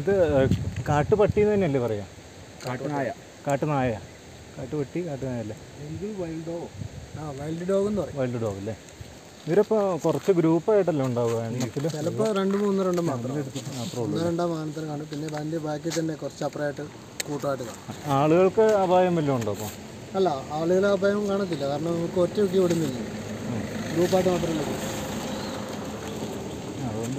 ഇത് കാട്ടുപട്ടി എന്ന് തന്നെയല്ലേ പറയാ? കാട്ടുനായ, കാട്ടുനായ, കാട്ടുപട്ടി, കാട്ടുനായല്ലേ? ഇത് വൈൽഡ് ഡോഗ്. ആ വൈൽഡ് ഡോഗ് എന്ന് പറയും. വൈൽഡ് ഡോഗ് അല്ലേ? ഇവരപ്പോൾ കുറച്ച് ഗ്രൂപ്പായിട്ടല്ലേ ഉണ്ടാവുക? ചിലപ്പോൾ രണ്ട് മൂന്ന് രണ്ടും മാത്രം ഒന്ന് രണ്ടാം വാഹനത്തിന് കാണും. പിന്നെ അതിൻ്റെ ബാക്കിൽ തന്നെ കുറച്ച് അപ്പുറമായിട്ട് കൂട്ടമായിട്ട് കാണും. ആളുകൾക്ക് അപായം വല്ലതും ഉണ്ടോ അപ്പോൾ? അല്ല, ആളുകളെ അപായം കാണത്തില്ല, കാരണം നമുക്ക് ഒറ്റയൊക്കെ വിടുന്നില്ല, ഗ്രൂപ്പായിട്ട് മാത്രമല്ല. അതുകൊണ്ട്